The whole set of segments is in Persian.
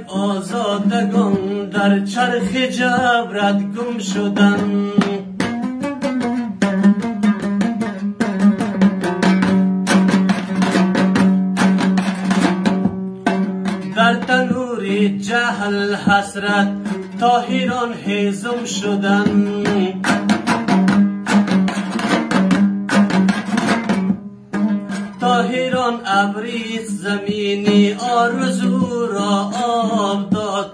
یک آزادگان در چرخ جبرت گم شدند. در تنور جهل حسرت طاهران هیزم شدند. طاهران ابریز زمینی آرزو را آب داد،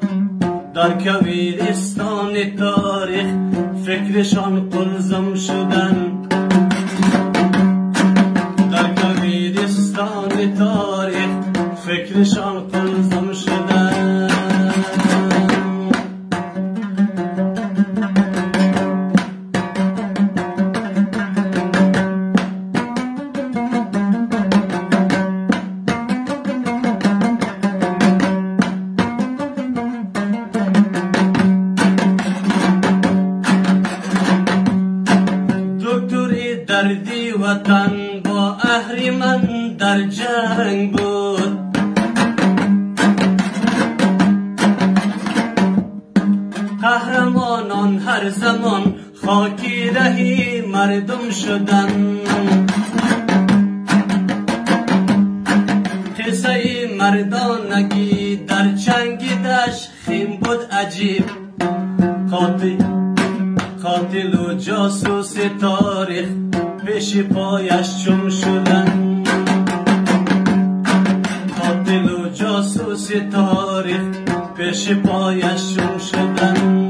در کویرستان تاریخ فکرشان قلزم شدند. در کویرستان تاریخ فکرشان قلزم شدند. دردی وطن با اهریمن در جنگ بود، قهرمانان هر زمان خاکی رهی مردم شدند. قصه مردانگی در چنگیدش خیم بود عجیب، قاتل و جاسوس تاریخ پیش پایش چم شدند. قاتل و جاسوس تاریخ پیش پایش چم شدند.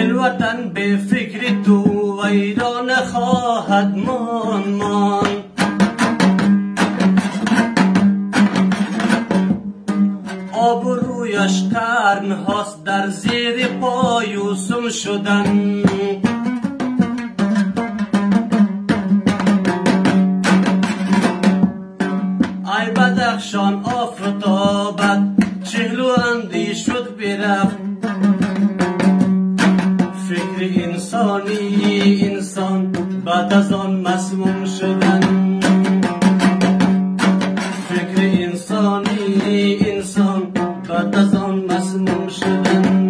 الوطن به فکر تو ویران خواهد ماند. آبرویش قرن هاست در زیر پایو سم شدن. ای بدخشان آفتابت چهلو اندی شد برفت، فکر انسانی انسان بعد از آن مسموم شدن. فکر انسانی انسان بعد از آن مسموم شدن.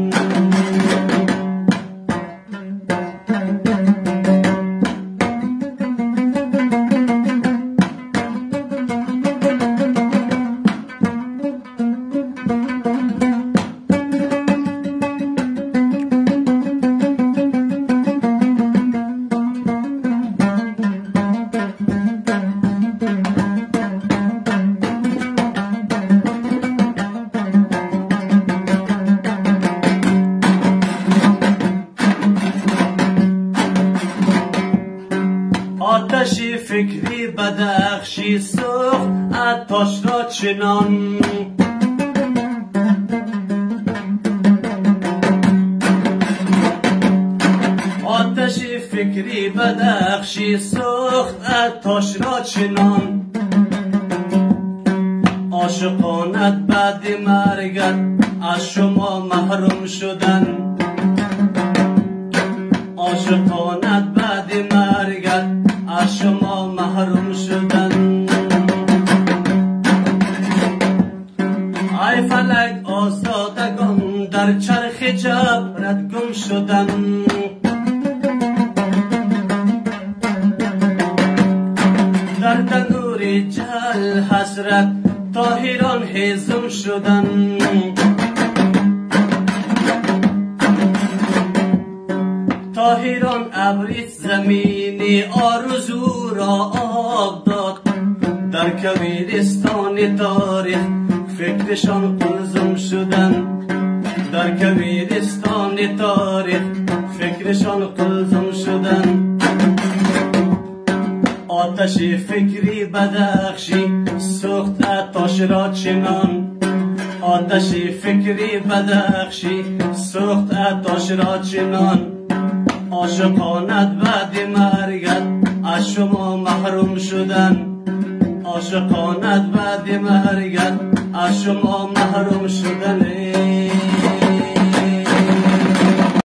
آتش فکری بدخشی سوخت عطاش را چنان. آتش فکری بدخشی سوخت عطاش را چنان. عاشقانت بعد مرگت از شما محروم شدن. عاشقانت بعد مرگت از شما محروم شدن. ای فلک آزادگان در چرخ جبرت گم شدن. در تنور جهل حسرت طاهران هیزم شدن. طاهران ابریز زمینی آرزو را آب داد، در کویرستان تاریخ فکرشان قلزم شدند. در کویرستان تاریخ فکرشان قلزم شدند. آتش فکری بدخشی سوخت عطاش را چنان. آتش فکری بدخشی سوخت عطاش را چنان. عاشقانت بعد مرگت از شما محروم شدن، عاشقانت بعد مرگت از شما محروم شدن.